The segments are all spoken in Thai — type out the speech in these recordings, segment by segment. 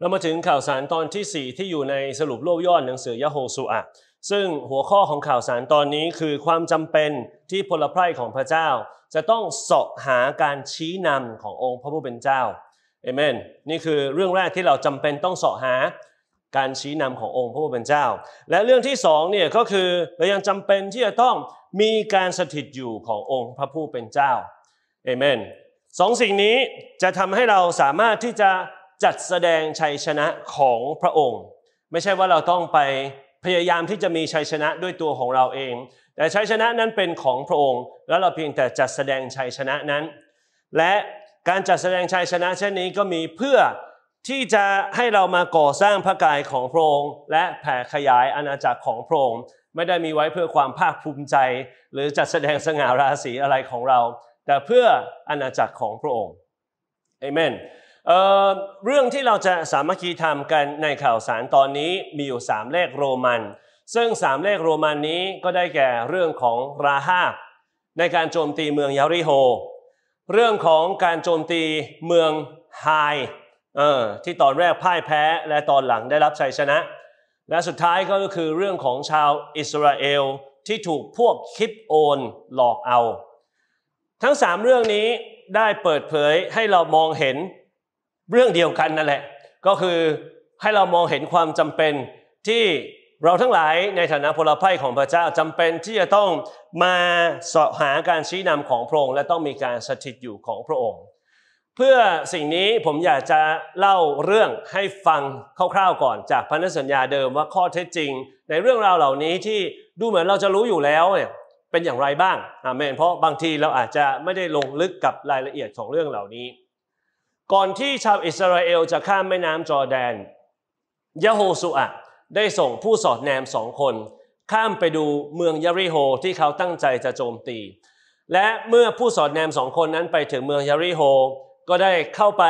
เรามาถึงข่าวสารตอนที่4ที่อยู่ในสรุปรวบยอดหนังสือยะโฮชูอาซึ่งหัวข้อของข่าวสารตอนนี้คือความจำเป็นที่พลไพร่ของพระเจ้าจะต้องเสาะหาการชี้นำขององค์พระผู้เป็นเจ้าเอเมนนี่คือเรื่องแรกที่เราจำเป็นต้องเสาะหาการชี้นำขององค์พระผู้เป็นเจ้าและเรื่องที่2เนี่ยก็คือเรายังจำเป็นที่จะต้องมีการสถิตอยู่ขององค์พระผู้เป็นเจ้าเอเมนสองสิ่งนี้จะทำให้เราสามารถที่จะจัดแสดงชัยชนะของพระองค์ไม่ใช่ว่าเราต้องไปพยายามที่จะมีชัยชนะด้วยตัวของเราเองแต่ชัยชนะนั้นเป็นของพระองค์แล้วเราเพียงแต่จัดแสดงชัยชนะนั้นและการจัดแสดงชัยชนะเช่นนี้ก็มีเพื่อที่จะให้เรามาก่อสร้างพระกายของพระองค์และแผ่ขยายอาณาจักรของพระองค์ไม่ได้มีไว้เพื่อความภาคภูมิใจหรือจัดแสดงสง่าราศีอะไรของเราแต่เพื่ออาณาจักรของพระองค์เอเมนเรื่องที่เราจะสามัคคีทำกันในข่าวสารตอนนี้มีอยู่3เลขโรมันซึ่ง3เลขโรมันนี้ก็ได้แก่เรื่องของราฮาบในการโจมตีเมืองยาริโฮเรื่องของการโจมตีเมืองไฮที่ตอนแรกพ่ายแพ้และตอนหลังได้รับชัยชนะและสุดท้ายก็คือเรื่องของชาวอิสราเอลที่ถูกพวกคิปโอนหลอกเอาทั้ง3เรื่องนี้ได้เปิดเผยให้เรามองเห็นเรื่องเดียวกันนั่นแหละก็คือให้เรามองเห็นความจำเป็นที่เราทั้งหลายในฐานะพลไพร่ของพระเจ้าจำเป็นที่จะต้องมาเสาะหาการชี้นำของพระองค์และต้องมีการสถิตอยู่ของพระองค์เพื่อสิ่งนี้ผมอยากจะเล่าเรื่องให้ฟังคร่าวๆก่อนจากพันธสัญญาเดิมว่าข้อเท็จจริงในเรื่องราวเหล่านี้ที่ดูเหมือนเราจะรู้อยู่แล้วเนี่ยเป็นอย่างไรบ้างอาเมนเพราะบางทีเราอาจจะไม่ได้ลงลึกกับรายละเอียดของเรื่องเหล่านี้ก่อนที่ชาวอิสราเอลจะข้ามแม่น้ำจอร์แดนยะโฮชูอาได้ส่งผู้สอดแนม2 คนข้ามไปดูเมืองยะริโฮที่เขาตั้งใจจะโจมตีและเมื่อผู้สอดแนม2 คนนั้นไปถึงเมืองยะริโฮก็ได้เข้าไป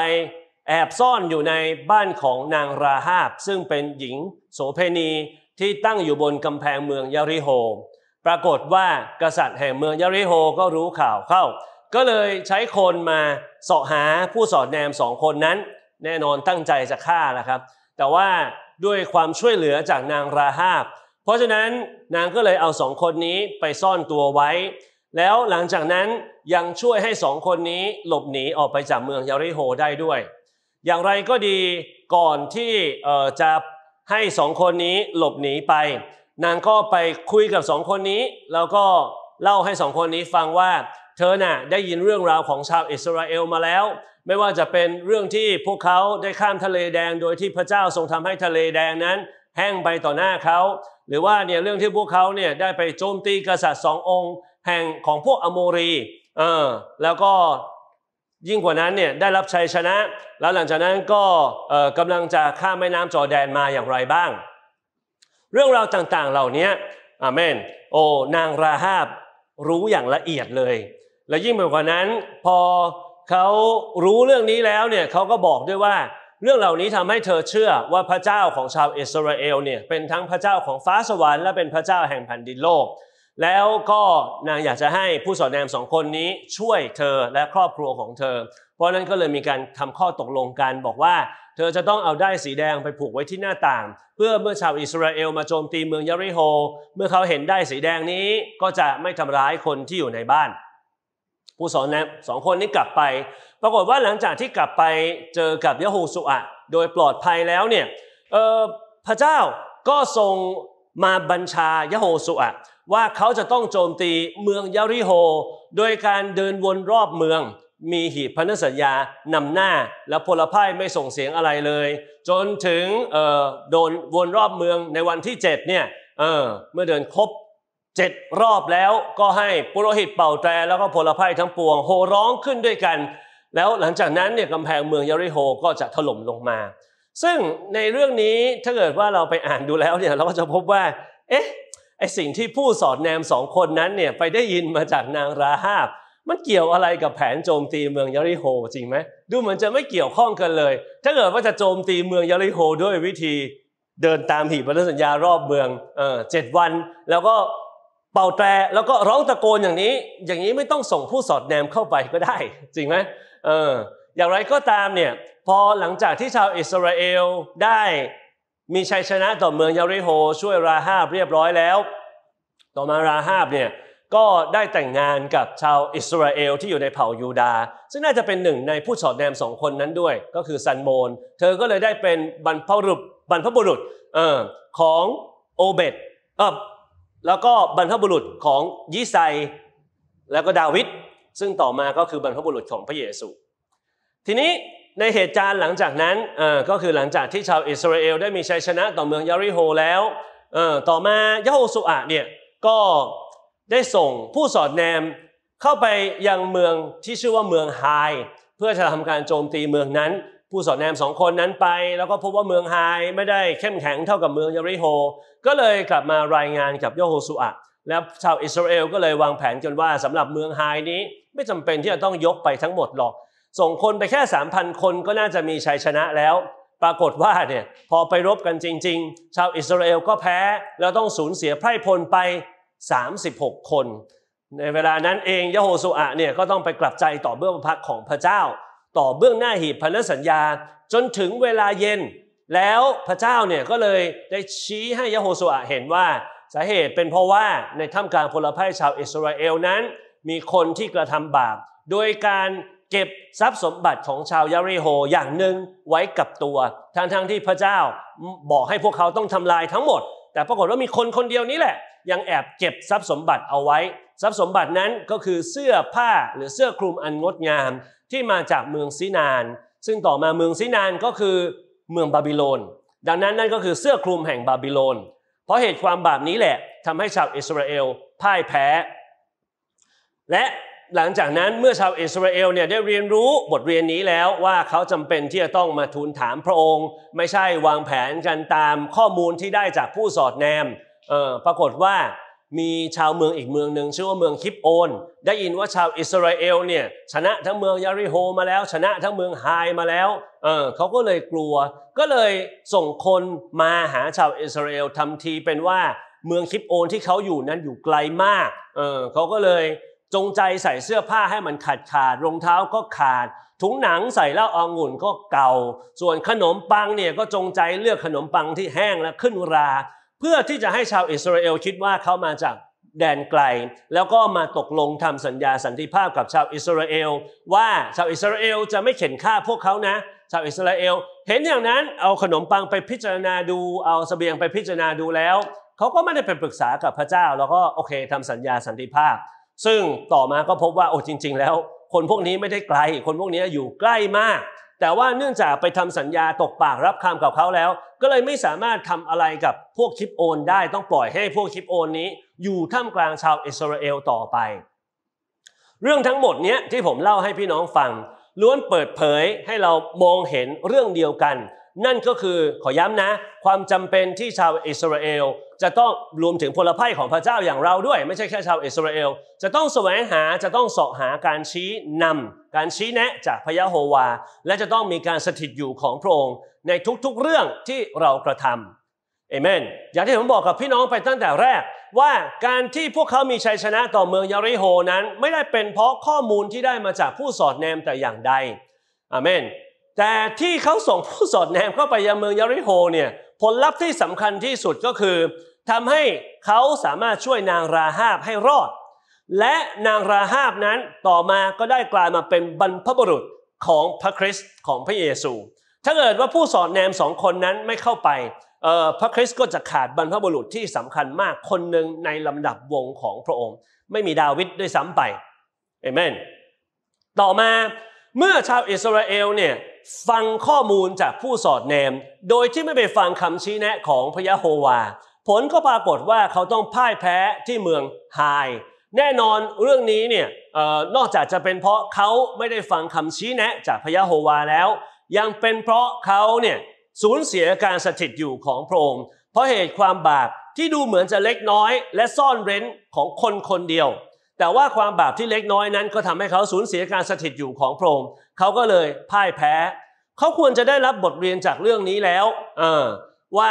แอบซ่อนอยู่ในบ้านของนางราฮาบซึ่งเป็นหญิงโสเภณีที่ตั้งอยู่บนกำแพงเมืองยะริโฮปรากฏว่ากษัตริย์แห่งเมืองยะริโฮก็รู้ข่าวเข้าก็เลยใช้คนมาเสาะหาผู้สอดแนม2 คนนั้นแน่นอนตั้งใจจะฆ่านะครับแต่ว่าด้วยความช่วยเหลือจากนางราฮาบเพราะฉะนั้นนางก็เลยเอา2 คนนี้ไปซ่อนตัวไว้แล้วหลังจากนั้นยังช่วยให้2 คนนี้หลบหนีออกไปจากเมืองยาริโฮได้ด้วยอย่างไรก็ดีก่อนที่จะให้2 คนนี้หลบหนีไปนางก็ไปคุยกับ2 คนนี้แล้วก็เล่าให้2 คนนี้ฟังว่าเธอน่ะได้ยินเรื่องราวของชาวอิสราเอลมาแล้วไม่ว่าจะเป็นเรื่องที่พวกเขาได้ข้ามทะเลแดงโดยที่พระเจ้าทรงทำให้ทะเลแดงนั้นแห้งไปต่อหน้าเขาหรือว่าเนี่ยเรื่องที่พวกเขาเนี่ยได้ไปโจมตีกษัตริย์2 องค์แห่งของพวกอโมรีแล้วก็ยิ่งกว่านั้นเนี่ยได้รับชัยชนะแล้วหลังจากนั้นก็กำลังจะข้ามแม่น้ำจอร์แดนมาอย่างไรบ้างเรื่องราวต่างๆเหล่านี้อาเมนโอนางราฮาบรู้อย่างละเอียดเลยและยิ่งไปกว่านั้นพอเขารู้เรื่องนี้แล้วเนี่ยเขาก็บอกด้วยว่าเรื่องเหล่านี้ทำให้เธอเชื่อว่าพระเจ้าของชาวอิสราเอลเนี่ยเป็นทั้งพระเจ้าของฟ้าสวรรค์และเป็นพระเจ้าแห่งแผ่นดินโลกแล้วก็นางอยากจะให้ผู้สอดแนม2 คนนี้ช่วยเธอและครอบครัวของเธอเพราะนั้นก็เลยมีการทำข้อตกลงกันบอกว่าเธอจะต้องเอาด้ายสีแดงไปผูกไว้ที่หน้าต่างเพื่อเมื่อชาวอิสราเอลมาโจมตีเมืองยะริโฮเมื่อเขาเห็นด้ายสีแดงนี้ก็จะไม่ทำร้ายคนที่อยู่ในบ้านผู้สอดแนม2 คนนี้กลับไปปรากฏว่าหลังจากที่กลับไปเจอกับยะโฮชูอาโดยปลอดภัยแล้วเนี่ยพระเจ้าก็ทรงมาบัญชายะโฮชูอาว่าเขาจะต้องโจมตีเมืองยะริโฮโดยการเดินวนรอบเมืองมีหีบพันธสัญญานำหน้าและพลไพร่ไม่ส่งเสียงอะไรเลยจนถึงโดนวนรอบเมืองในวันที่7เนี่ยเมื่อเดินครบ7 รอบแล้วก็ให้ปุโรหิตเป่าแตรแล้วก็พลไพร่ทั้งปวงโห่ร้องขึ้นด้วยกันแล้วหลังจากนั้นเนี่ยกำแพงเมืองยะริโฮก็จะถล่มลงมาซึ่งในเรื่องนี้ถ้าเกิดว่าเราไปอ่านดูแล้วเนี่ยเราก็จะพบว่าไอสิ่งที่ผู้สอดแนม2 คนนั้นเนี่ยไปได้ยินมาจากนางราฮาบมันเกี่ยวอะไรกับแผนโจมตีเมืองยะริโฮจริงไหมดูเหมือนจะไม่เกี่ยวข้องกันเลยถ้าเกิดว่าจะโจมตีเมืองยะริโฮด้วยวิธีเดินตามหีบพันธสัญญารอบเมือง7 วันแล้วก็เป่าแตรแล้วก็ร้องตะโกนอย่างนี้ไม่ต้องส่งผู้สอดแนมเข้าไปก็ได้จริงไหม อย่างไรก็ตามเนี่ยพอหลังจากที่ชาวอิสราเอลได้มีชัยชนะต่อเมืองยาริโฮช่วยราฮาบเรียบร้อยแล้วต่อมาราฮาบเนี่ยก็ได้แต่งงานกับชาวอิสราเอลที่อยู่ในเผ่ายูดาห์ซึ่งน่าจะเป็นหนึ่งในผู้สอดแนมสองคนนั้นด้วยก็คือซัลโมนเธอก็เลยได้เป็นบรรพบุรุษของโอเบดแล้วก็บรรพบุรุษของยิไซแล้วก็ดาวิดซึ่งต่อมาก็คือบรรพบุรุษของพระเยซูทีนี้ในเหตุการณ์หลังจากนั้นก็คือหลังจากที่ชาวอิสราเอลได้มีชัยชนะต่อเมืองยาริโฮแล้วต่อมายโฮชูอาเนี่ยก็ได้ส่งผู้สอดแนมเข้าไปยังเมืองที่ชื่อว่าเมืองไฮเพื่อจะทำการโจมตีเมืองนั้นผู้สอดแนมสองคนนั้นไปแล้วก็พบว่าเมืองไฮไม่ได้เข้มแข็งเท่ากับเมืองยาริโฮก็เลยกลับมารายงานกับยโฮชูอาแล้วชาวอิสราเอลก็เลยวางแผนกันว่าสำหรับเมืองไฮนี้ไม่จำเป็นที่จะต้องยกไปทั้งหมดหรอกส่งคนไปแค่ 3,000 คนก็น่าจะมีชัยชนะแล้วปรากฏว่าเนี่ยพอไปรบกันจริงๆชาวอิสราเอลก็แพ้แล้วต้องสูญเสียไพร่พลไป36คนในเวลานั้นเองยโฮชูอาเนี่ยก็ต้องไปกลับใจต่อเบื้องพระพักของพระเจ้าต่อเบื้องหน้าหีบพันธสัญญาจนถึงเวลาเย็นแล้วพระเจ้าเนี่ยก็เลยได้ชี้ให้ยโฮชูอาเห็นว่าสาเหตุเป็นเพราะว่าในท่ามกลางพลพ่ายชาวอิสราเอลนั้นมีคนที่กระทำบาปโดยการเก็บทรัพย์สมบัติของชาวยาริโฮอย่างหนึ่งไว้กับตัวทั้งที่พระเจ้าบอกให้พวกเขาต้องทำลายทั้งหมดแต่ปรากฏว่ามีคนเดียวนี้แหละยังแอบเก็บทรัพย์สมบัติเอาไว้ทรัพย์สมบัตินั้นก็คือเสื้อผ้าหรือเสื้อคลุมอันงดงามที่มาจากเมืองซีนานซึ่งต่อมาเมืองซีนานก็คือเมืองบาบิโลนดังนั้นนั่นก็คือเสื้อคลุมแห่งบาบิโลนเพราะเหตุความบาปนี้แหละทำให้ชาวอิสราเอลพ่ายแพ้และหลังจากนั้นเมื่อชาวอิสราเอลเนี่ยได้เรียนรู้บทเรียนนี้แล้วว่าเขาจำเป็นที่จะต้องมาทูลถามพระองค์ไม่ใช่วางแผนกันตามข้อมูลที่ได้จากผู้สอดแนมปรากฏว่ามีชาวเมืองอีกเมืองหนึ่งชื่อว่าเมืองคิปโอนได้ยินว่าชาวอิสราเอลเนี่ยชนะทั้งเมืองยาริโฮมาแล้วชนะทั้งเมืองไฮมาแล้วเขาก็เลยกลัวก็เลยส่งคนมาหาชาวอิสราเอลทำทีเป็นว่าเมืองคิปโอนที่เขาอยู่นั้นอยู่ไกลมากเขาก็เลยจงใจใส่เสื้อผ้าให้มันขาดรองเท้าก็ขาดถุงหนังใส่เหล้าองุ่นก็เก่าส่วนขนมปังเนี่ยก็จงใจเลือกขนมปังที่แห้งและขึ้นราเพื่อที่จะให้ชาวอิสราเอลคิดว่าเขามาจากแดนไกลแล้วก็มาตกลงทำสัญญาสันติภาพกับชาวอิสราเอลว่าชาวอิสราเอลจะไม่เข็นฆ่าพวกเขานะชาวอิสราเอลเห็นอย่างนั้นเอาขนมปังไปพิจารณาดูเอาเสบียงไปพิจารณาดูแล้วเขาก็ไม่ได้ไปปรึกษากับพระเจ้าแล้วก็โอเคทำสัญญาสันติภาพซึ่งต่อมาก็พบว่าโอ้จริงๆแล้วคนพวกนี้ไม่ได้ไกลคนพวกนี้อยู่ใกล้มากแต่ว่าเนื่องจากไปทำสัญญาตกปากรับคำกับเขาแล้วก็เลยไม่สามารถทำอะไรกับพวกคิปโอนได้ต้องปล่อยให้พวกคิปโอนนี้อยู่ท่ามกลางชาวอิสราเอลต่อไปเรื่องทั้งหมดนี้ที่ผมเล่าให้พี่น้องฟังล้วนเปิดเผยให้เรามองเห็นเรื่องเดียวกันนั่นก็คือขอย้ำนะความจำเป็นที่ชาวอิสราเอลจะต้องรวมถึงพลภัยของพระเจ้าอย่างเราด้วยไม่ใช่แค่ชาวอิสราเอลจะต้องแสวงหาจะต้องเสาะหาการชี้นำการชี้แนะจากพระยะโฮวาและจะต้องมีการสถิตอยู่ของพระองค์ในทุกๆเรื่องที่เรากระทำเอเมนอย่างที่ผมบอกกับพี่น้องไปตั้งแต่แรกว่าการที่พวกเขามีชัยชนะต่อเมืองยาริโฮนั้นไม่ได้เป็นเพราะข้อมูลที่ได้มาจากผู้สอดแนมแต่อย่างใดอาเมนแต่ที่เขาส่งผู้สอดแนมเข้าไปยังเมืองยาริโฮเนี่ยผลลัพธ์ที่สำคัญที่สุดก็คือทำให้เขาสามารถช่วยนางราฮาบให้รอดและนางราฮาบนั้นต่อมาก็ได้กลายมาเป็นบรรพบุรุษของพระคริสต์ของพระเยซูถ้าเกิดว่าผู้สอดแนมสองคนนั้นไม่เข้าไปพระคริสต์ก็จะขาดบรรพบุรุษที่สำคัญมากคนหนึ่งในลำดับวงของพระองค์ไม่มีดาวิดด้วยซ้ำไปเอเมนต่อมาเมื่อชาวอิสราเอลเนี่ยฟังข้อมูลจากผู้สอดแนมโดยที่ไม่ไปฟังคำชี้แนะของพระยะโฮวาผลก็ปรากฏว่าเขาต้องพ่ายแพ้ที่เมืองไฮแน่นอนเรื่องนี้เนี่ยนอกจากจะเป็นเพราะเขาไม่ได้ฟังคำชี้แนะจากพระยะโฮวาแล้วยังเป็นเพราะเขาเนี่ยสูญเสียการสถิตอยู่ของพระองค์เพราะเหตุความบาปที่ดูเหมือนจะเล็กน้อยและซ่อนเร้นของคนเดียวแต่ว่าความบาปที่เล็กน้อยนั้นก็ทำให้เขาสูญเสียการสถิตอยู่ของพระองค์เขาก็เลยพ่ายแพ้เขาควรจะได้รับบทเรียนจากเรื่องนี้แล้วว่า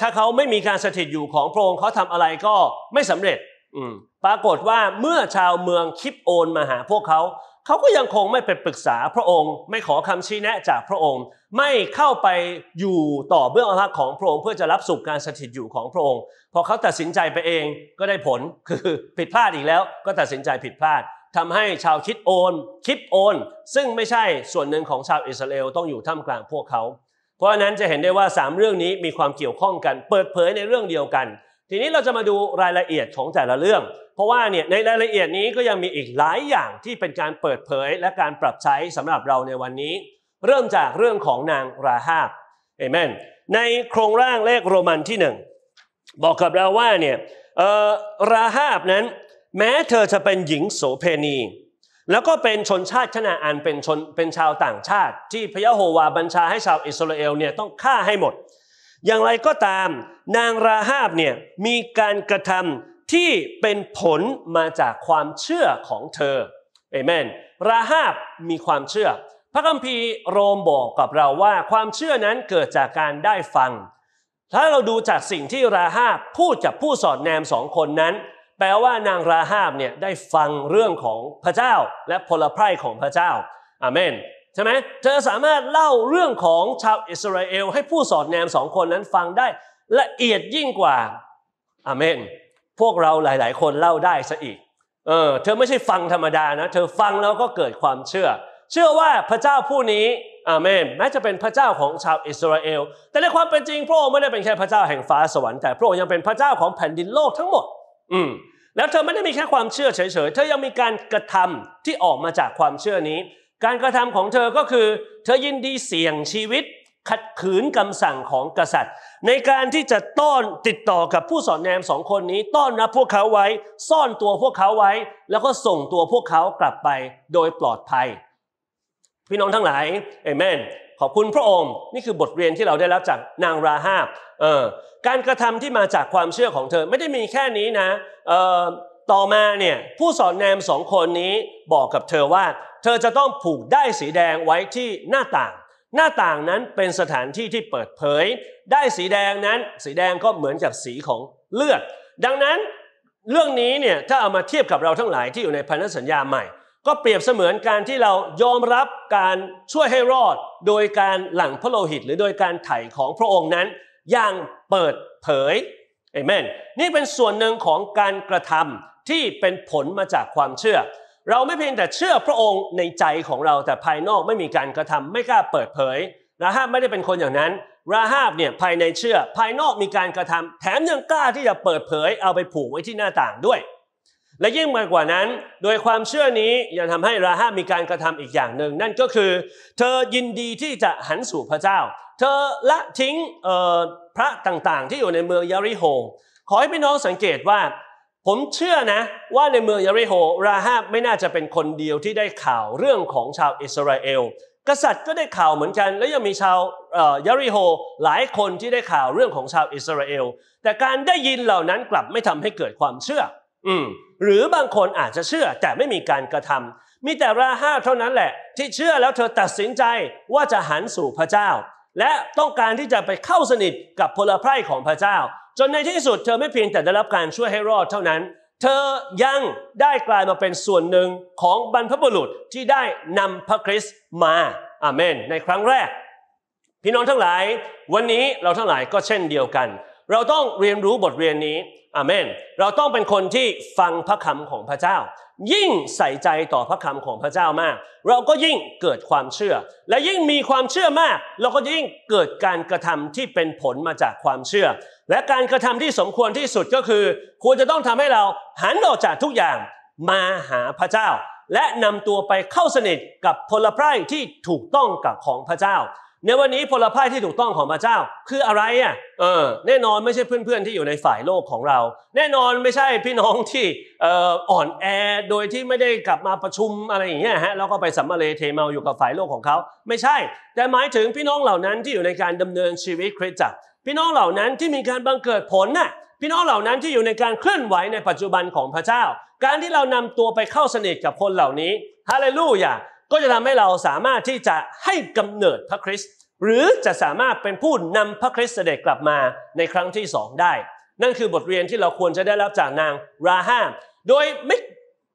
ถ้าเขาไม่มีการสถิตอยู่ของพระองค์เขาทำอะไรก็ไม่สำเร็จปรากฏว่าเมื่อชาวเมืองคิปโอนมาหาพวกเขา เขาก็ยังคงไม่ไปปรึกษาพระองค์ไม่ขอคำชี้แนะจากพระองค์ไม่เข้าไปอยู่ต่อเบื้องอำนาจของพระองค์เพื่อจะรับสุขการสถิตอยู่ของพระองค์พอเขาตัดสินใจไปเองก็ได้ผลคือผิดพลาดอีกแล้วก็ตัดสินใจผิดพลาดทำให้ชาวคิปโอนซึ่งไม่ใช่ส่วนหนึ่งของชาวอิสราเอลต้องอยู่ท่ามกลางพวกเขาเพราะฉะนั้นจะเห็นได้ว่า3เรื่องนี้มีความเกี่ยวข้องกันเปิดเผยในเรื่องเดียวกันทีนี้เราจะมาดูรายละเอียดของแต่ละเรื่องเพราะว่าเนี่ยในรายละเอียดนี้ก็ยังมีอีกหลายอย่างที่เป็นการเปิดเผยและการปรับใช้สำหรับเราในวันนี้เริ่มจากเรื่องของนางราฮาบเอเมนในโครงร่างเลขโรมันที่1บอกกับเราว่าเนี่ยราฮาบนั้นแม้เธอจะเป็นหญิงโสเภณีแล้วก็เป็นชนชาติคณาอันเป็นชาวต่างชาติที่พระยะโฮวาบัญชาให้ชาวอิสราเอลเนี่ยต้องฆ่าให้หมดอย่างไรก็ตามนางราฮาบเนี่ยมีการกระทำที่เป็นผลมาจากความเชื่อของเธอเอเมนราฮาบมีความเชื่อพระคัมภีร์โรมบอกกับเราว่าความเชื่อนั้นเกิดจากการได้ฟังถ้าเราดูจากสิ่งที่ราฮาบพูดกับผู้สอดแนมสองคนนั้นแปลว่านางราฮาบเนี่ยได้ฟังเรื่องของพระเจ้าและพลไพร่ของพระเจ้าอาเมนใช่ไหมเธอสามารถเล่าเรื่องของชาวอิสราเอลให้ผู้สอดแนมสองคนนั้นฟังได้ละเอียดยิ่งกว่าอาเมนพวกเราหลายๆคนเล่าได้ซะอีกเธอไม่ใช่ฟังธรรมดานะเธอฟังแล้วก็เกิดความเชื่อว่าพระเจ้าผู้นี้อาเมนแม้จะเป็นพระเจ้าของชาวอิสราเอลแต่ในความเป็นจริงพระองค์ไม่ได้เป็นแค่พระเจ้าแห่งฟ้าสวรรค์แต่พระองค์ยังเป็นพระเจ้าของแผ่นดินโลกทั้งหมดแล้วเธอไม่ได้มีแค่ความเชื่อเฉยๆเธอยังมีการกระทำที่ออกมาจากความเชื่อนี้การกระทำของเธอก็คือเธอยินดีเสี่ยงชีวิตขัดขืนคำสั่งของกษัตริย์ในการที่จะต้อนติดต่อกับผู้สอดแนมสองคนนี้ต้อนรับพวกเขาไว้ซ่อนตัวพวกเขาไว้แล้วก็ส่งตัวพวกเขากลับไปโดยปลอดภัยพี่น้องทั้งหลายเอเมนขอบคุณพระองค์นี่คือบทเรียนที่เราได้รับจากนางราฮาบการกระทำที่มาจากความเชื่อของเธอไม่ได้มีแค่นี้นะต่อมาเนี่ยผู้สอดแนมสองคนนี้บอกกับเธอว่าเธอจะต้องผูกด้ายสีแดงไว้ที่หน้าต่างหน้าต่างนั้นเป็นสถานที่ที่เปิดเผยด้ายสีแดงนั้นสีแดงก็เหมือนกับสีของเลือดดังนั้นเรื่องนี้เนี่ยถ้าเอามาเทียบกับเราทั้งหลายที่อยู่ในพันธสัญญาใหม่ก็เปรียบเสมือนการที่เรายอมรับการช่วยให้รอดโดยการหลั่งพระโลหิตหรือโดยการไถ่ของพระองค์นั้นอย่างเปิดเผยเอเมนนี่เป็นส่วนหนึ่งของการกระทำที่เป็นผลมาจากความเชื่อเราไม่เพียงแต่เชื่อพระองค์ในใจของเราแต่ภายนอกไม่มีการกระทำไม่กล้าเปิดเผยราฮาบไม่ได้เป็นคนอย่างนั้นราฮาบเนี่ยภายในเชื่อภายนอกมีการกระทำแถมยังกล้าที่จะเปิดเผยเอาไปผูกไว้ที่หน้าต่างด้วยและยิ่งมากกว่านั้นโดยความเชื่อนี้ยังทำให้ราฮาบมีการกระทำอีกอย่างหนึ่งนั่นก็คือเธอยินดีที่จะหันสู่พระเจ้าเธอละทิ้งพระต่างๆที่อยู่ในเมืองยาริโฮขอให้พี่น้องสังเกตว่าผมเชื่อนะว่าในเมืองยาริโฮราฮาบไม่น่าจะเป็นคนเดียวที่ได้ข่าวเรื่องของชาวอิสราเอลกษัตริย์ก็ได้ข่าวเหมือนกันและยังมีชาวยาริโฮหลายคนที่ได้ข่าวเรื่องของชาวอิสราเอลแต่การได้ยินเหล่านั้นกลับไม่ทำให้เกิดความเชื่อหรือบางคนอาจจะเชื่อแต่ไม่มีการกระทำมีแต่ราฮาบเท่านั้นแหละที่เชื่อแล้วเธอตัดสินใจว่าจะหันสู่พระเจ้าและต้องการที่จะไปเข้าสนิทกับพลไพร่ของพระเจ้าจนในที่สุดเธอไม่เพียงแต่ได้รับการช่วยให้รอดเท่านั้นเธอยังได้กลายมาเป็นส่วนหนึ่งของบรรพบุรุษที่ได้นำพระคริสต์มาอาเมนในครั้งแรกพี่น้องทั้งหลายวันนี้เราทั้งหลายก็เช่นเดียวกันเราต้องเรียนรู้บทเรียนนี้อาเมนเราต้องเป็นคนที่ฟังพระคำของพระเจ้ายิ่งใส่ใจต่อพระคำของพระเจ้ามากเราก็ยิ่งเกิดความเชื่อและยิ่งมีความเชื่อมากเราก็ยิ่งเกิดการกระทำที่เป็นผลมาจากความเชื่อและการกระทำที่สมควรที่สุดก็คือควรจะต้องทำให้เราหันออกจากทุกอย่างมาหาพระเจ้าและนำตัวไปเข้าสนิทกับพลไพร่ที่ถูกต้องกับของพระเจ้าในวันนี้พลไพร่ที่ถูกต้องของพระเจ้าคืออะไรแน่นอนไม่ใช่เพื่อนๆที่อยู่ในฝ่ายโลกของเราแน่นอนไม่ใช่พี่น้องที่อ่อนแอโดยที่ไม่ได้กลับมาประชุมอะไรอย่างเงี้ยฮะแล้วก็ไปสัมมาเลเทเมาอยู่กับฝ่ายโลกของเขาไม่ใช่แต่หมายถึงพี่น้องเหล่านั้นที่อยู่ในการดำเนินชีวิตคริสตจักรพี่น้องเหล่านั้นที่มีการบังเกิดผลน่ะพี่น้องเหล่านั้นที่อยู่ในการเคลื่อนไหวในปัจจุบันของพระเจ้าการที่เรานำตัวไปเข้าสนิทกับคนเหล่านี้ฮาเลลูยาก็จะทำให้เราสามารถที่จะให้กำเนิดพระคริสต์หรือจะสามารถเป็นผู้นำพระคริสต์เสด็จกลับมาในครั้งที่2ได้นั่นคือบทเรียนที่เราควรจะได้รับจากนางราฮาบโดยไม่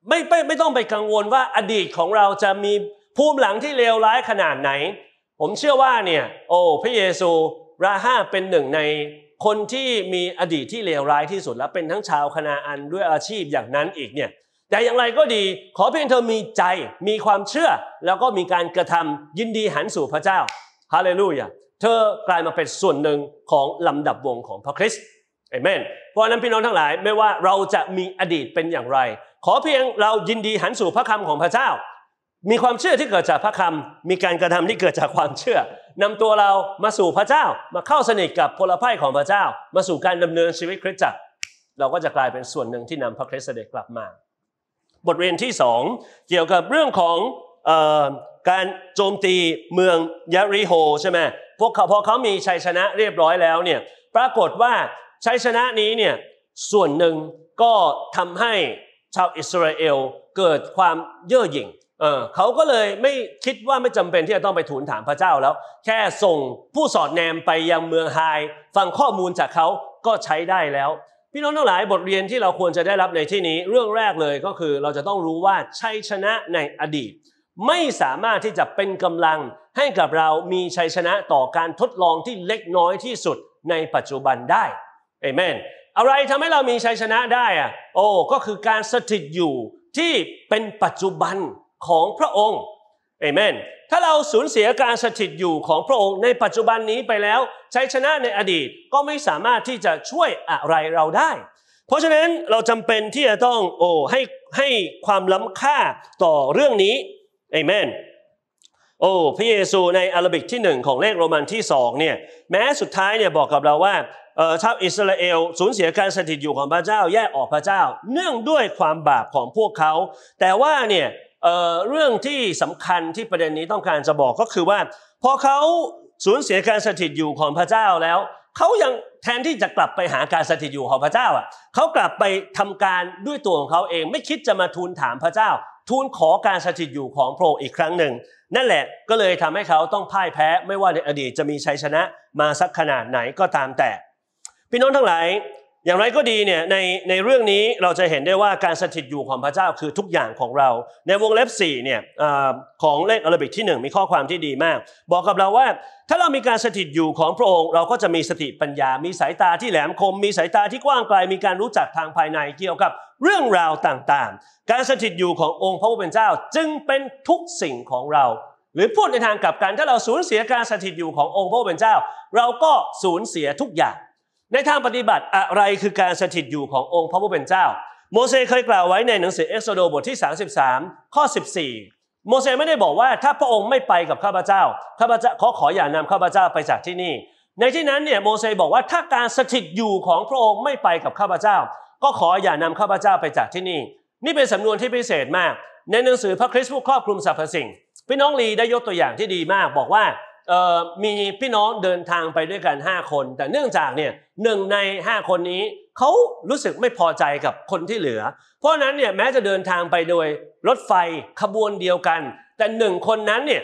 ไม่ต้องไปกังวลว่าอดีตของเราจะมีภูมิหลังที่เลวร้ายขนาดไหนผมเชื่อว่าเนี่ยพระเยซูราฮาบเป็นหนึ่งในคนที่มีอดีตที่เลวร้ายที่สุดและเป็นทั้งชาวคนาอันด้วยอาชีพอย่างนั้นอีกเนี่ยแต่อย่างไรก็ดีขอเพียงเธอมีใจมีความเชื่อแล้วก็มีการกระทำยินดีหันสู่พระเจ้าฮาเลลูยาเธอกลายมาเป็นส่วนหนึ่งของลำดับวงของพระคริสต์เอเมนเพราะนั้นพี่น้องทั้งหลายไม่ว่าเราจะมีอดีตเป็นอย่างไรขอเพียงเรายินดีหันสู่พระคำของพระเจ้ามีความเชื่อที่เกิดจากพระคำมีการกระทำที่เกิดจากความเชื่อนำตัวเรามาสู่พระเจ้ามาเข้าสนิทกับพลภัยของพระเจ้ามาสู่การดำเนินชีวิตคริสตจักรเราก็จะกลายเป็นส่วนหนึ่งที่นำพระคริสต์เสด็จกลับมาบทเรียนที่2เกี่ยวกับเรื่องของการโจมตีเมืองยะริโฮใช่ไหมพอเขามีชัยชนะเรียบร้อยแล้วเนี่ยปรากฏว่าชัยชนะนี้เนี่ยส่วนหนึ่งก็ทำให้ชาวอิสราเอลเกิดความเย่อหยิ่งเขาก็เลยไม่คิดว่าไม่จำเป็นที่จะต้องไปทูลถามพระเจ้าแล้วแค่ส่งผู้สอดแนมไปยังเมืองไฮฟังข้อมูลจากเขาก็ใช้ได้แล้วพี่น้องทั้งหลายบทเรียนที่เราควรจะได้รับในที่นี้เรื่องแรกเลยก็คือเราจะต้องรู้ว่าชัยชนะในอดีตไม่สามารถที่จะเป็นกำลังให้กับเรามีชัยชนะต่อการทดลองที่เล็กน้อยที่สุดในปัจจุบันได้เอเมนอะไรทำให้เรามีชัยชนะได้ก็คือการสถิตอยู่ที่เป็นปัจจุบันของพระองค์เอเมนถ้าเราสูญเสียการสถิตอยู่ของพระองค์ในปัจจุบันนี้ไปแล้วชัยชนะในอดีตก็ไม่สามารถที่จะช่วยอะไรเราได้เพราะฉะนั้นเราจำเป็นที่จะต้องให้ความล้ำค่าต่อเรื่องนี้เอเมนพระเยซูในอาราบิกที่1ของเลขโรมันที่2เนี่ยแม้สุดท้ายเนี่ยบอกกับเราว่าชาวอิสราเอลสูญเสียการสถิตอยู่ของพระเจ้าแยกออกพระเจ้าเนื่องด้วยความบาปของพวกเขาแต่ว่าเนี่ยเรื่องที่สำคัญที่ประเด็นนี้ต้องการจะบอกก็คือว่าพอเขาสูญเสียการสถิตอยู่ของพระเจ้าแล้วเขายังแทนที่จะกลับไปหาการสถิตอยู่ของพระเจ้าเขากลับไปทำการด้วยตัวของเขาเองไม่คิดจะมาทูลถามพระเจ้าทูลขอการสถิตอยู่ของพระองค์อีกครั้งหนึ่งนั่นแหละก็เลยทำให้เขาต้องพ่ายแพ้ไม่ว่าในอดีตจะมีชัยชนะมาสักขนาดไหนก็ตามแต่พี่น้องทั้งหลายอย่างไรก็ดีเนี่ยในเรื่องนี้เราจะเห็นได้ว่าการสถิตอยู่ของพระเจ้าคือทุกอย่างของเราในวงเล็บ4เนี่ยของเลขอาราบิกที่1มีข้อความที่ดีมากบอกกับเราว่าถ้าเรามีการสถิตอยู่ของพระองค์เราก็จะมีสติปัญญามีสายตาที่แหลมคมมีสายตาที่กว้างไกลมีการรู้จักทางภายในเกี่ยวกับเรื่องราวต่างๆการสถิตอยู่ขององค์พระผู้เป็นเจ้าจึงเป็นทุกสิ่งของเราหรือพูดในทางกลับกันถ้าเราสูญเสียการสถิตอยู่ขององค์พระผู้เป็นเจ้าเราก็สูญเสียทุกอย่างในทางปฏิบัติอะไรคือการสถิตอยู่ขององค์พระผู้เป็นเจ้าโมเสสเคยกล่าวไว้ในหนังสือเอ็กโซโดบทที่33ข้อ14โมเสสไม่ได้บอกว่าถ้าพระองค์ไม่ไปกับข้าพเจ้าขออย่านำข้าพเจ้าไปจากที่นี่ในที่นั้นเนี่ยโมเสสบอกว่าถ้าการสถิตอยู่ของพระองค์ไม่ไปกับข้าพเจ้าก็ขออย่านำข้าพเจ้าไปจากที่นี่นี่เป็นสำนวนที่พิเศษมากในหนังสือพระคริสต์ผู้ครอบคลุมสรรพสิ่งพี่น้องลีได้ยกตัวอย่างที่ดีมากบอกว่ามีพี่น้องเดินทางไปด้วยกัน5คนแต่เนื่องจากเนี่ย1ใน5คนนี้เขารู้สึกไม่พอใจกับคนที่เหลือเพราะนั้นเนี่ยแม้จะเดินทางไปโดยรถไฟขบวนเดียวกันแต่1คนนั้นเนี่ย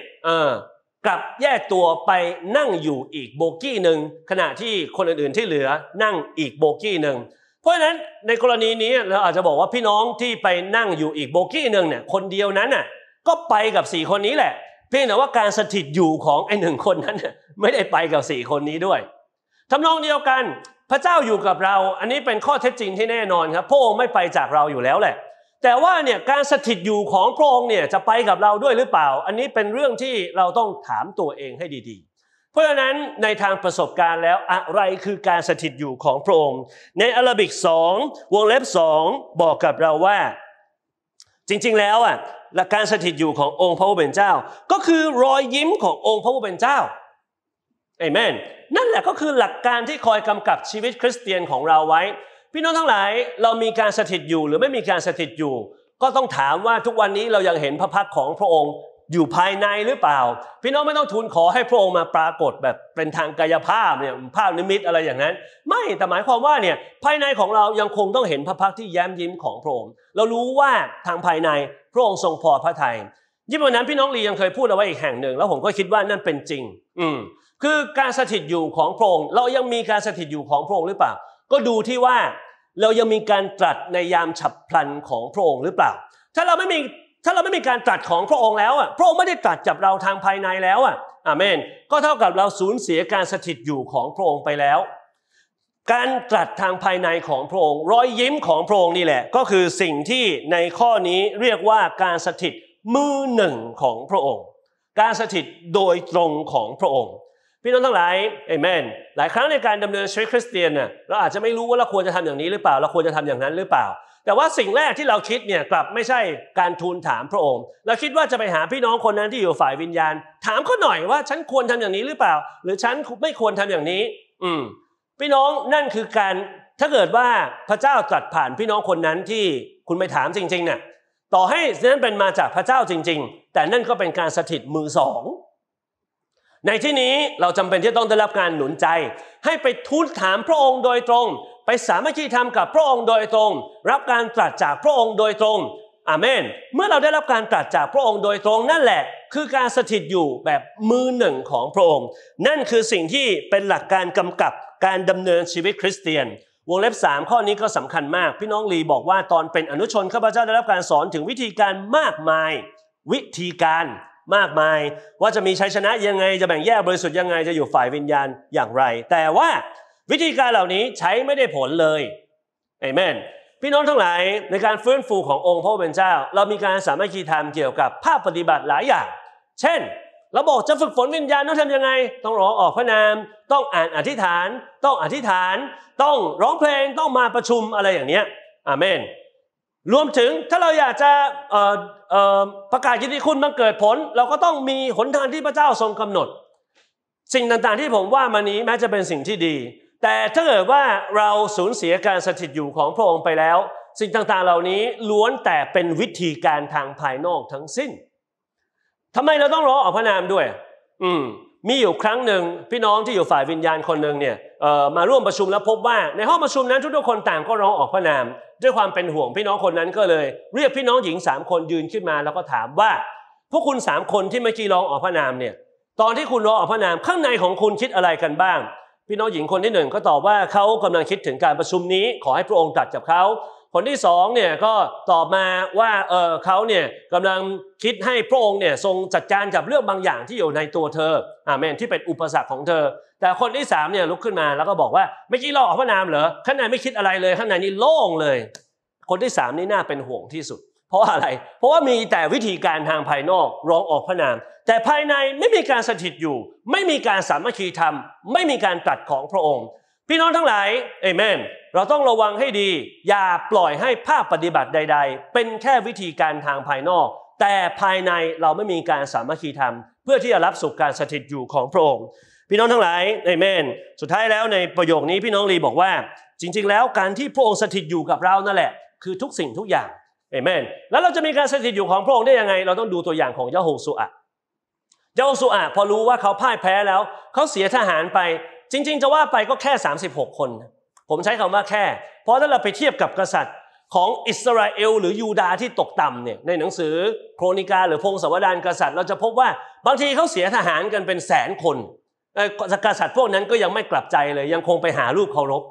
กลับแยกตัวไปนั่งอยู่อีกโบกี้หนึ่งขณะที่คนอื่นๆที่เหลือนั่งอีกโบกี้หนึ่งเพราะฉะนั้นในกรณีนี้เราอาจจะบอกว่าพี่น้องที่ไปนั่งอยู่อีกโบกี้หนึ่งเนี่ยคนเดียวนั้นน่ะก็ไปกับ4คนนี้แหละเพียงแต่ว่าการสถิตอยู่ของไอ้หนึ่งคนนั้นไม่ได้ไปกับ4คนนี้ด้วยทำนองเดียวกันพระเจ้าอยู่กับเราอันนี้เป็นข้อเท็จจริงที่แน่นอนครับพระองค์ไม่ไปจากเราอยู่แล้วแหละแต่ว่าเนี่ยการสถิตอยู่ของพระองค์เนี่ยจะไปกับเราด้วยหรือเปล่าอันนี้เป็นเรื่องที่เราต้องถามตัวเองให้ดีๆเพราะฉะนั้นในทางประสบการณ์แล้วอะไรคือการสถิตอยู่ของพระองค์ในอาราบิก2วงเล็บ2บอกกับเราว่าจริงๆแล้วและการสถิตอยู่ขององค์พระผู้เป็นเจ้าก็คือรอยยิ้มขององค์พระผู้เป็นเจ้าเอเมนนั่นแหละก็คือหลักการที่คอยกำกับชีวิตคริสเตียนของเราไว้พี่น้องทั้งหลายเรามีการสถิตอยู่หรือไม่มีการสถิตอยู่ก็ต้องถามว่าทุกวันนี้เรายังเห็นพระพักตร์ของพระองค์อยู่ภายในหรือเปล่าพี่น้องไม่ต้องทูลขอให้พระองค์มาปรากฏแบบเป็นทางกายภาพเนี่ยภาพนิมิตอะไรอย่างนั้นไม่แต่หมายความว่าเนี่ยภายในของเรายังคงต้องเห็นพระพักตร์ที่แย้มยิ้มของพระองค์เรารู้ว่าทางภายในพระองค์ทรงพอพระทัยยิ่งวันนั้นพี่น้องลียังเคยพูดเอาไว้อีกแห่งหนึ่งแล้วผมก็คิดว่านั่นเป็นจริงคือการสถิตอยู่ของพระองค์เรายังมีการสถิตอยู่ของพระองค์หรือเปล่าก็ดูที่ว่าเรายังมีการตรัสในยามฉับพลันของพระองค์หรือเปล่า ถ้าเราไม่มีการตรัสของพระองค์แล้วอ่ะพระองค์ไม่ได้ตรัสกับเราทางภายในแล้วอ่ะอาเมนก็เท่ากับเราสูญเสียการสถิตอยู่ของพระองค์ไปแล้วการตรัสทางภายในของพระองค์รอยยิ้มของพระองค์นี่แหละก็คือสิ่งที่ในข้อนี้เรียกว่าการสถิตมือหนึ่งของพระองค์การสถิตโดยตรงของพระองค์พี่น้องทั้งหลายเอเมนหลายครั้งในการดำเนินชีวิตคริสเตียนน่ะเราอาจจะไม่รู้ว่าเราควรจะทำอย่างนี้หรือเปล่าเราควรจะทำอย่างนั้นหรือเปล่าแต่ว่าสิ่งแรกที่เราคิดเนี่ยกลับไม่ใช่การทูลถามพระองค์เราคิดว่าจะไปหาพี่น้องคนนั้นที่อยู่ฝ่ายวิญญาณถามเขาหน่อยว่าฉันควรทำอย่างนี้หรือเปล่าหรือฉันไม่ควรทำอย่างนี้พี่น้องนั่นคือการถ้าเกิดว่าพระเจ้าตรัสผ่านพี่น้องคนนั้นที่คุณไปถามจริงๆน่ะต่อให้นั้นเป็นมาจากพระเจ้าจริงๆแต่นั่นก็เป็นการสถิตมือสองในที่นี้เราจำเป็นที่ต้องได้รับการหนุนใจให้ไปทูลถามพระองค์โดยตรงไปสามัคคีธรรมกับพระองค์โดยตรงรับการตรัสจากพระองค์โดยตรงอาเมนเมื่อเราได้รับการตรัสจากพระองค์โดยตรงนั่นแหละคือการสถิตอยู่แบบมือหนึ่งของพระองค์นั่นคือสิ่งที่เป็นหลักการกำกับการดำเนินชีวิตคริสเตียนวงเล็บ3ข้อนี้ก็สำคัญมากพี่น้องลีบอกว่าตอนเป็นอนุชนข้าพเจ้าได้รับการสอนถึงวิธีการมากมายว่าจะมีชัยชนะยังไงจะแบ่งแยกบริสุทธิ์ยังไงจะอยู่ฝ่ายวิญญาณอย่างไรแต่ว่าวิธีการเหล่านี้ใช้ไม่ได้ผลเลยเอเมนพี่น้องทั้งหลายในการฟื้นฟูขององค์พระผู้เป็นเจ้าเรามีการสามัคคีธรรมเกี่ยวกับภาพปฏิบัติหลายอย่างเช่นเราบอกจะฝึกฝนวิญญาณต้องทำยังไงต้องร้องออกพระนามต้องอ่านอธิษฐานต้องร้องเพลงต้องมาประชุมอะไรอย่างเนี้ยอาเมนรวมถึงถ้าเราอยากจะประกาศกิตติคุณบังเกิดผลเราก็ต้องมีหนทางที่พระเจ้าทรงกำหนดสิ่งต่างๆที่ผมว่ามานี้แม้จะเป็นสิ่งที่ดีแต่ถ้าเกิดว่าเราสูญเสียการสถิตอยู่ของพระองค์ไปแล้วสิ่งต่างๆเหล่านี้ล้วนแต่เป็นวิธีการทางภายนอกทั้งสิ้นทำไมเราต้องร้องออกพระนามด้วยมีอยู่ครั้งหนึ่งพี่น้องที่อยู่ฝ่ายวิญญาณคนหนึ่งเนี่ยมาร่วมประชุมแล้วพบว่าในห้องประชุมนั้นทุกคนต่างก็ร้องออกพระนามด้วยความเป็นห่วงพี่น้องคนนั้นก็เลยเรียกพี่น้องหญิง3คนยืนขึ้นมาแล้วก็ถามว่าพวกคุณ3คนที่เมื่อกี้ร้องออกพระนามเนี่ยตอนที่คุณร้องออกพระนามข้างในของคุณคิดอะไรกันบ้างพี่น้องหญิงคนที่1ก็ตอบว่าเขากำลังคิดถึงการประชุมนี้ขอให้พระองค์ตรัสกับเขาคนที่2เนี่ยก็ตอบมาว่าเขาเนี่ยกำลังคิดให้พระองค์เนี่ยทรงจัดการกับเรื่องบางอย่างที่อยู่ในตัวเธออาเมนที่เป็นอุปสรรคของเธอแต่คนที่3เนี่ยลุกขึ้นมาแล้วก็บอกว่าไม่คิดหรอกพระนามเหรอข้างในไม่คิดอะไรเลยข้างในนี่โล่งเลยคนที่3นี่น่าเป็นห่วงที่สุดเพราะอะไรเพราะว่ามีแต่วิธีการทางภายนอกร้องออกพระนามแต่ภายในไม่มีการสถิตอยู่ไม่มีการสามัคคีธรรมไม่มีการตรัสของพระองค์พี่น้องทั้งหลายเอเมนเราต้องระวังให้ดีอย่าปล่อยให้ภาคปฏิบัติใดๆเป็นแค่วิธีการทางภายนอกแต่ภายในเราไม่มีการสามัคคีธรรมเพื่อที่จะรับสุขการสถิตอยู่ของพระองค์พี่น้องทั้งหลายเอเมนสุดท้ายแล้วในประโยคนี้พี่น้องลีบอกว่าจริงๆแล้วการที่พระองค์สถิตอยู่กับเรานั่นแหละคือทุกสิ่งทุกอย่างเอเมนแล้วเราจะมีการสถิตอยู่ของพระองค์ได้ยังไงเราต้องดูตัวอย่างของยะโฮชูอาพอรู้ว่าเขาพ่ายแพ้แล้วเขาเสียทหารไปจริงๆจะว่าไปก็แค่36คนผมใช้คำว่าแค่เพราะถ้าเราไปเทียบกับกษัตริย์ของอิสราเอลหรือยูดาห์ที่ตกต่ำเนี่ยในหนังสือโครนิกาหรือพงศาวดารกษัตริย์เราจะพบว่าบางทีเขาเสียทหารกันเป็นแสนคนกษัตริย์พวกนั้นก็ยังไม่กลับใจเลยยังคงไปหารูปเคารพ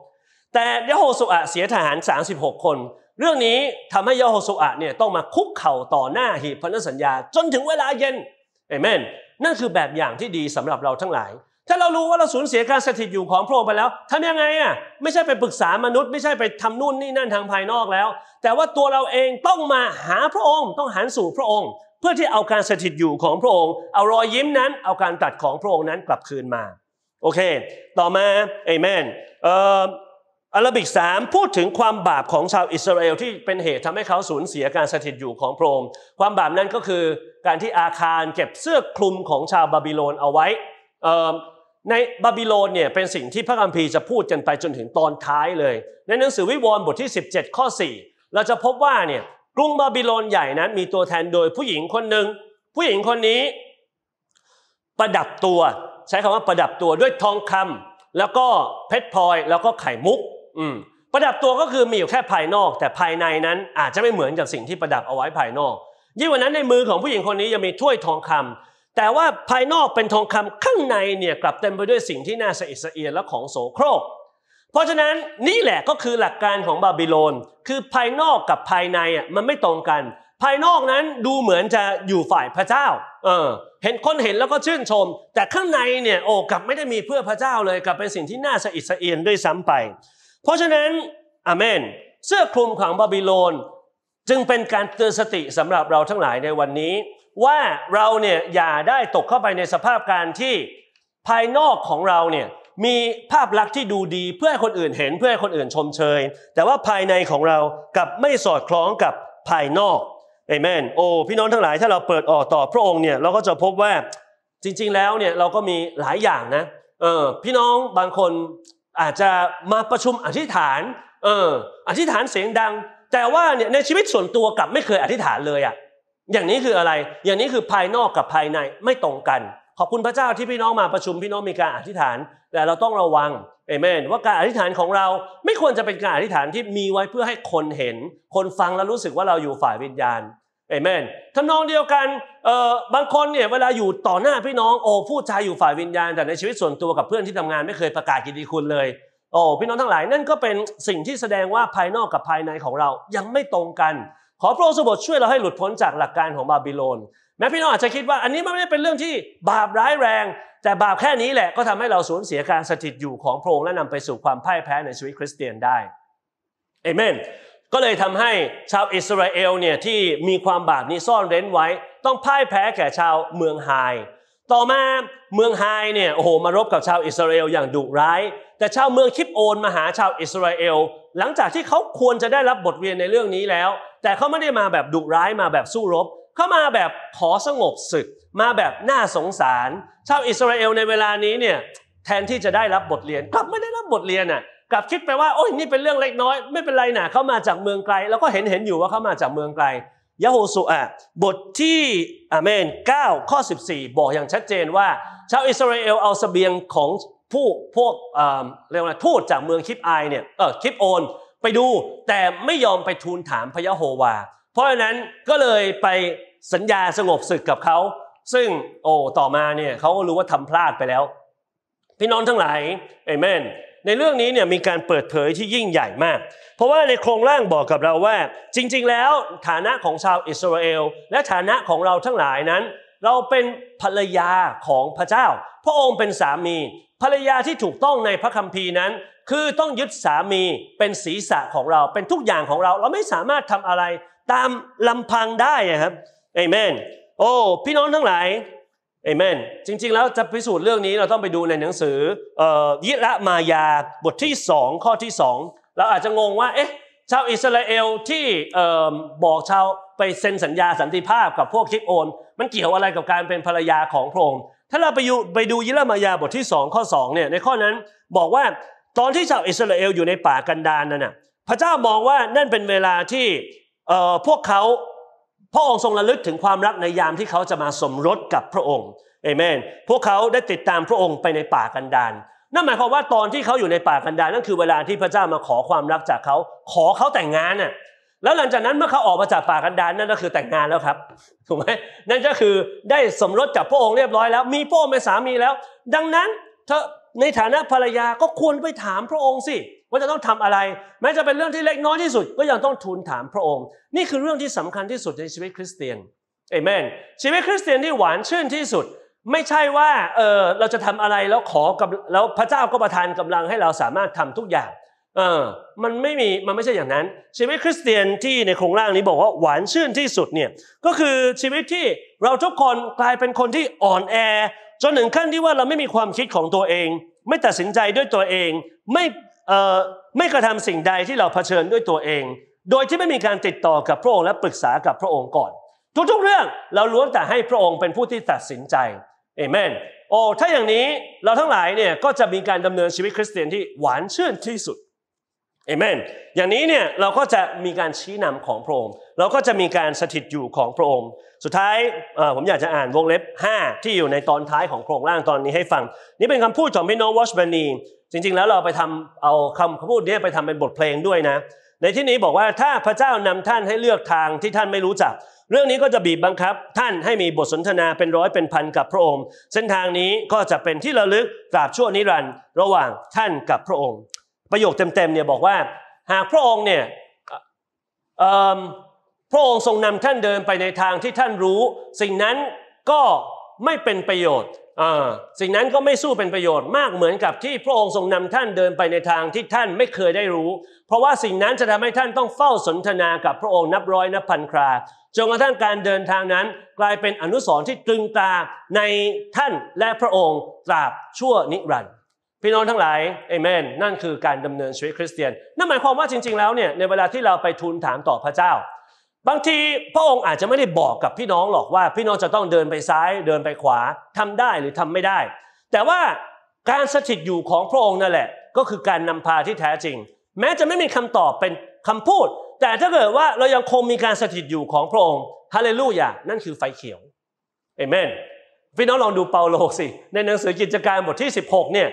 แต่ยะโฮชูอาเสียทหาร36คนเรื่องนี้ทำให้ยะโฮชูอาเนี่ยต้องมาคุกเข่าต่อหน้าหีบพันธสัญญาจนถึงเวลาเย็นเอเมนนั่นคือแบบอย่างที่ดีสำหรับเราทั้งหลายถ้าเรารู้ว่าเราสูญเสียการสถิตอยู่ของพระองค์ไปแล้วทำยังไงอ่ะไม่ใช่ไปปรึกษามนุษย์ไม่ใช่ไปทำนู่นนี่นั่นทางภายนอกแล้วแต่ว่าตัวเราเองต้องมาหาพระองค์ต้องหันสู่พระองค์เพื่อที่เอาการสถิตอยู่ของพระองค์เอารอยยิ้มนั้นเอาการตรัสของพระองค์นั้นกลับคืนมาโอเคต่อมาเอเมนอาราบิก3พูดถึงความบาปของชาวอิสราเอลที่เป็นเหตุทำให้เขาสูญเสียการสถิตอยู่ของพระองค์ความบาปนั้นก็คือการที่อาคารเก็บเสื้อคลุมของชาวบาบิโลนเอาไว้ในบาบิโลนเนี่ยเป็นสิ่งที่พระคัมภีร์จะพูดกันไปจนถึงตอนท้ายเลยในหนังสือวิวรณ์บทที่17ข้อ4เราจะพบว่าเนี่ยกรุงบาบิโลนใหญ่นั้นมีตัวแทนโดยผู้หญิงคนหนึ่งผู้หญิงคนนี้ประดับตัวใช้คำว่าประดับตัวด้วยทองคำแล้วก็เพชรพลอยแล้วก็ไข่มุกประดับตัวก็คือมีอยู่แค่ภายนอกแต่ภายในนั้นอาจจะไม่เหมือนกับสิ่งที่ประดับเอาไว้ภายนอกยิ่งกว่านั้นในมือของผู้หญิงคนนี้ยังมีถ้วยทองคำแต่ว่าภายนอกเป็นทองคำข้างในเนี่ยกลับเต็มไปด้วยสิ่งที่น่าสะอิดสะเอียนและของโสโครกเพราะฉะนั้นนี่แหละก็คือหลักการของบาบิโลนคือภายนอกกับภายในอ่ะมันไม่ตรงกัน ภายนอกนั้นดูเหมือนจะอยู่ฝ่ายพระเจ้าเห็นคนเห็นแล้วก็ชื่นชมแต่ข้างในเนี่ยโอ้กลับไม่ได้มีเพื่อพระเจ้าเลยกลับเป็นสิ่งที่น่าสะอิดสะเอียนด้วยซ้ำไปเพราะฉะนั้นอาเมนเสื้อคลุมของบาบิโลนจึงเป็นการเตือนสติสำหรับเราทั้งหลายในวันนี้ว่าเราเนี่ยอย่าได้ตกเข้าไปในสภาพการที่ภายนอกของเราเนี่ยมีภาพลักษณ์ที่ดูดีเพื่อให้คนอื่นเห็นเพื่อให้คนอื่นชมเชยแต่ว่าภายในของเรากลับไม่สอดคล้องกับภายนอกเอเมนโอ้พี่น้องทั้งหลายถ้าเราเปิดออกต่อพระองค์เนี่ยเราก็จะพบว่าจริงๆแล้วเนี่ยเราก็มีหลายอย่างนะพี่น้องบางคนอาจจะมาประชุมอธิษฐานอธิษฐานเสียงดังแต่ว่าเนี่ยในชีวิตส่วนตัวกลับไม่เคยอธิษฐานเลยอะอย่างนี้คืออะไรอย่างนี้คือภายนอกกับภายในไม่ตรงกันขอบคุณพระเจ้าที่พี่น้องมาประชุมพี่น้องมีการอธิษฐานแต่เราต้องระวังเอเมนว่าการอธิษฐานของเราไม่ควรจะเป็นการอธิษฐานที่มีไว้เพื่อให้คนเห็นคนฟังแล้วรู้สึกว่าเราอยู่ฝ่ายวิญญาณเอเมนทำนองเดียวกันบางคนเนี่ยเวลาอยู่ต่อหน้าพี่น้องโอ้พูดจาอยู่ฝ่ายวิญญาณแต่ในชีวิตส่วนตัวกับเพื่อนที่ทำงานไม่เคยประกาศกิตติคุณเลยโอ้พี่น้องทั้งหลายนั่นก็เป็นสิ่งที่แสดงว่าภายนอกกับภายในของเรายังไม่ตรงกันขอพระองค์ทรงโปรดช่วยเราให้หลุดพ้นจากหลักการของบาบิโลนแม้พี่น้องอาจจะคิดว่าอันนี้มันไม่ได้เป็นเรื่องที่บาปร้ายแรงแต่บาปแค่นี้แหละก็ทำให้เราสูญเสียการสถิตอยู่ของพระองค์และนำไปสู่ความพ่ายแพ้ในชีวิตคริสเตียนได้เอเมนก็เลยทำให้ชาวอิสราเอลเนี่ยที่มีความบาปนี้ซ่อนเร้นไว้ต้องพ่ายแพ้แก่ชาวเมืองไฮต่อมาเมืองไฮเนี่ยโอ้โหมารบกับชาวอิสราเอลอย่างดุร้ายแต่ชาวเมืองคิปโอนมาหาชาวอิสราเอลหลังจากที่เขาควรจะได้รับบทเรียนในเรื่องนี้แล้วแต่เขาไม่ได้มาแบบดุร้ายมาแบบสู้รบเขามาแบบขอสงบศึกมาแบบน่าสงสารชาวอิสราเอลในเวลานี้เนี่ยแทนที่จะได้รับบทเรียนกลับไม่ได้รับบทเรียนน่ะกลับคิดไปว่าโอ้ยนี่เป็นเรื่องเล็กน้อยไม่เป็นไรนะเขามาจากเมืองไกลแล้วก็เห็นอยู่ว่าเขามาจากเมืองไกลยะโฮชูอาบทที่อาเมน9ข้อ14บอกอย่างชัดเจนว่าชาวอิสราเอลเอาเสบียงของพวกเรียกว่าทูตจากเมืองคิปไอเนี่ยคิปโอนไปดูแต่ไม่ยอมไปทูลถามพระยะโฮวาเพราะฉะนั้นก็เลยไปสัญญาสงบศึกกับเขาซึ่งโอ้ต่อมาเนี่ยเขาก็รู้ว่าทำพลาดไปแล้วพี่น้องทั้งหลายเอเมนในเรื่องนี้เนี่ยมีการเปิดเผยที่ยิ่งใหญ่มากเพราะว่าในโครงร่างบอกกับเราว่าจริงๆแล้วฐานะของชาวอิสราเอลและฐานะของเราทั้งหลายนั้นเราเป็นภรรยาของพระเจ้าพระองค์เป็นสามีภรรยาที่ถูกต้องในพระคัมภีร์นั้นคือต้องยึดสามีเป็นศีรษะของเราเป็นทุกอย่างของเราเราไม่สามารถทำอะไรตามลำพังได้ครับเอเมนโอ้พี่น้องทั้งหลายเอเมนจริงๆแล้วจะพิสูจน์เรื่องนี้เราต้องไปดูในหนังสือยิระมายาบทที่2ข้อที่2เราอาจจะงงว่าเอ๊ะชาวอิสราเอลที่บอกชาวไปเซ็นสัญญาสันติภาพกับพวกคิปโอนมันเกี่ยวอะไรกับการเป็นภรรยาของพระองค์ถ้าเราไปดูยิระมายาบทที่2ข้อ2เนี่ยในข้อนั้นบอกว่าตอนที่ชาวอิสราเอลอยู่ในป่ากันดารนั่นน่ะพระเจ้ามองว่านั่นเป็นเวลาที่พวกเขาพระองค์ทรงระลึกถึงความรักในยามที่เขาจะมาสมรสกับพระองค์เอเมนพวกเขาได้ติดตามพระองค์ไปในป่ากันดารนั่นหมายความว่าตอนที่เขาอยู่ในป่ากันดารนั่นคือเวลาที่พระเจ้ามาขอความรักจากเขาขอเขาแต่งงานน่ะแล้วหลังจากนั้นเมื่อเขาออกมาจากป่ากันดารนั่นก็คือแต่งงานแล้วครับถูกไหมนั่นก็คือได้สมรสกับพระองค์เรียบร้อยแล้วมีพระองค์เป็นสามีแล้วดังนั้นเธอในฐานะภรรยาก็ควรไปถามพระองค์สิว่าจะต้องทำอะไรแม้จะเป็นเรื่องที่เล็กน้อยที่สุดก็ยังต้องทูลถามพระองค์นี่คือเรื่องที่สำคัญที่สุดในชีวิตคริสเตียนเอเมนชีวิตคริสเตียนที่หวานชื่นที่สุดไม่ใช่ว่าเราจะทำอะไรแล้วแล้วพระเจ้าก็ประทานกำลังให้เราสามารถทำทุกอย่างมันไม่ใช่อย่างนั้นชีวิตคริสเตียนที่ในโครงร่างนี้บอกว่าหวานชื่นที่สุดเนี่ยก็คือชีวิตที่เราทุกคนกลายเป็นคนที่อ่อนแอจนถึงขั้นที่ว่าเราไม่มีความคิดของตัวเองไม่ตัดสินใจด้วยตัวเองไม่กระทำสิ่งใดที่เราเผชิญด้วยตัวเองโดยที่ไม่มีการติดต่อกับพระองค์และปรึกษากับพระองค์ก่อนทุกๆเรื่องเราล้วนแต่ให้พระองค์เป็นผู้ที่ตัดสินใจเอเมนโอ้ถ้าอย่างนี้เราทั้งหลายเนี่ยก็จะมีการดำเนินชีวิตคริสเตียนที่หวานชื่นที่สุดเอเมนอย่างนี้เนี่ยเราก็จะมีการชี้นำของพระองค์เราก็จะมีการสถิตอยู่ของพระองค์สุดท้ายผมอยากจะอ่านวงเล็บ5ที่อยู่ในตอนท้ายของโครงร่างตอนนี้ให้ฟังนี่เป็นคำพูดของพี่น้องวอชแมนนีจริงๆแล้วเราไปเอาคำพูดนี้ไปทำเป็นบทเพลงด้วยนะในที่นี้บอกว่าถ้าพระเจ้านำท่านให้เลือกทางที่ท่านไม่รู้จักเรื่องนี้ก็จะบีบบังคับท่านให้มีบทสนทนาเป็นร้อยเป็นพันกับพระองค์เส้นทางนี้ก็จะเป็นที่ระลึกตราบชั่วนิรันดร์ระหว่างท่านกับพระองค์ประโยคเต็มๆเนี่ยบอกว่าหากพระองค์เนี่ย พระองค์ทรงนำท่านเดินไปในทางที่ท่านรู้สิ่งนั้นก็ไม่เป็นประโยชน์สิ่งนั้นก็ไม่สู้เป็นประโยชน์มากเหมือนกับที่พระองค์ทรงนำท่านเดินไปในทางที่ท่านไม่เคยได้รู้เพราะว่าสิ่งนั้นจะทำให้ท่านต้องเฝ้าสนทนากับพระองค์นับร้อยนับพันคราจนกระทั่งการเดินทางนั้นกลายเป็นอนุสรณ์ที่ตรึงตราในท่านและพระองค์ตราบชั่วนิรันดร์พี่น้องทั้งหลายเอเมนนั่นคือการดำเนินชีวิตคริสเตียนนั่นหมายความว่าจริงๆแล้วเนี่ยในเวลาที่เราไปทูลถามต่อพระเจ้าบางทีพระองค์อาจจะไม่ได้บอกกับพี่น้องหรอกว่าพี่น้องจะต้องเดินไปซ้ายเดินไปขวาทำได้หรือทำไม่ได้แต่ว่าการสถิตอยู่ของพระองค์นั่นแหละก็คือการนำพาที่แท้จริงแม้จะไม่มีคำตอบเป็นคำพูดแต่ถ้าเกิดว่าเรายังคงมีการสถิตอยู่ของพระองค์ฮาเลลูยานั่นคือไฟเขียวเอเมนพี่น้องลองดูเปาโลสิในหนังสือกิจการบทที่16เนี่ย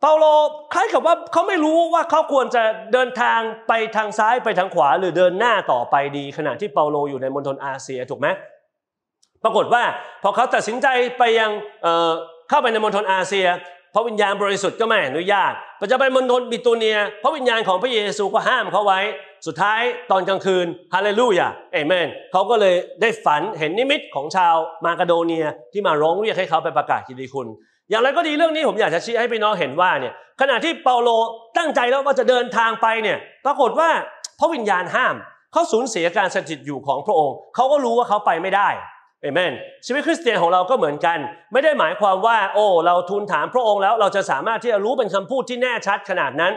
เปาโลคล้ายกับว่าเขาไม่รู้ว่าเขาควรจะเดินทางไปทางซ้ายไปทางขวาหรือเดินหน้าต่อไปดีขณะที่เปาโลอยู่ในมณฑลอาเซียถูกไหมปรากฏว่าพอเขาตัดสินใจไปยังเข้าไปในมณฑลอาเซียพระวิญญาณบริสุทธิ์ก็ไม่อนุญาตพอจะไปมณฑลบิตูเนียพระวิญญาณของพระเยซูก็ห้ามเขาไว้สุดท้ายตอนกลางคืนฮาเลลูยาเอเมนเขาก็เลยได้ฝันเห็นนิมิตของชาวมาคาโดเนียที่มาร้องเรียกให้เขาไปประกาศกิตติคุณอย่างไรก็ดีเรื่องนี้ผมอยากจะชี้ให้พี่น้องเห็นว่าเนี่ยขณะที่เปาโลตั้งใจแล้วว่าจะเดินทางไปเนี่ยปรากฏว่าพระวิญญาณห้ามเขาสูญเสียการสถิตอยู่ของพระองค์เขาก็รู้ว่าเขาไปไม่ได้เอเมนชีวิตคริสเตียนของเราก็เหมือนกันไม่ได้หมายความว่าโอ้เราทูลถามพระองค์แล้วเราจะสามารถที่จะรู้เป็นคำพูดที่แน่ชัดขนาดนั้น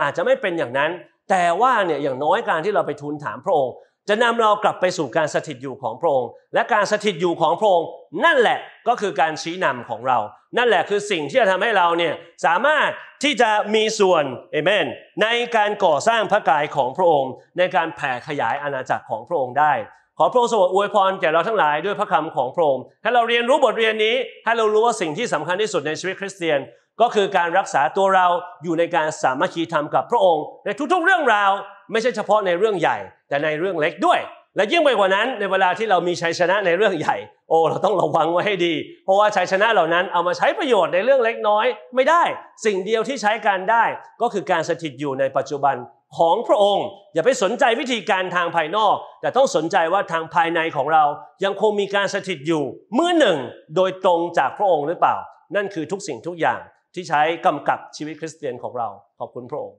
อาจจะไม่เป็นอย่างนั้นแต่ว่าเนี่ยอย่างน้อยการที่เราไปทูลถามพระองค์จะนำเรากลับไปสู่การสถิตอยู่ของพระองค์และการสถิตอยู่ของพระองค์นั่นแหละก็คือการชี้นำของเรานั่นแหละคือสิ่งที่จะทำให้เราเนี่ยสามารถที่จะมีส่วนเอเมนในการก่อสร้างพระกายของพระองค์ในการแผ่ขยายอาณาจักรของพระองค์ได้ขอพระองค์ทรงอวยพรแก่เราทั้งหลายด้วยพระคำของพระองค์ให้เราเรียนรู้บทเรียนนี้ให้เรารู้ว่าสิ่งที่สำคัญที่สุดในชีวิตคริสเตียนก็คือการรักษาตัวเราอยู่ในการสามัคคีธรรมกับพระองค์ในทุกๆเรื่องราวไม่ใช่เฉพาะในเรื่องใหญ่แต่ในเรื่องเล็กด้วยและยิ่งไปกว่านั้นในเวลาที่เรามีชัยชนะในเรื่องใหญ่โอ้เราต้องระวังไว้ให้ดีเพราะว่าชัยชนะเหล่านั้นเอามาใช้ประโยชน์ในเรื่องเล็กน้อยไม่ได้สิ่งเดียวที่ใช้การได้ก็คือการสถิตอยู่ในปัจจุบันของพระองค์อย่าไปสนใจวิธีการทางภายนอกแต่ต้องสนใจว่าทางภายในของเรายังคงมีการสถิตอยู่มือหนึ่งโดยตรงจากพระองค์หรือเปล่านั่นคือทุกสิ่งทุกอย่างที่ใช้กำกับชีวิตคริสเตียนของเราขอบคุณพระองค์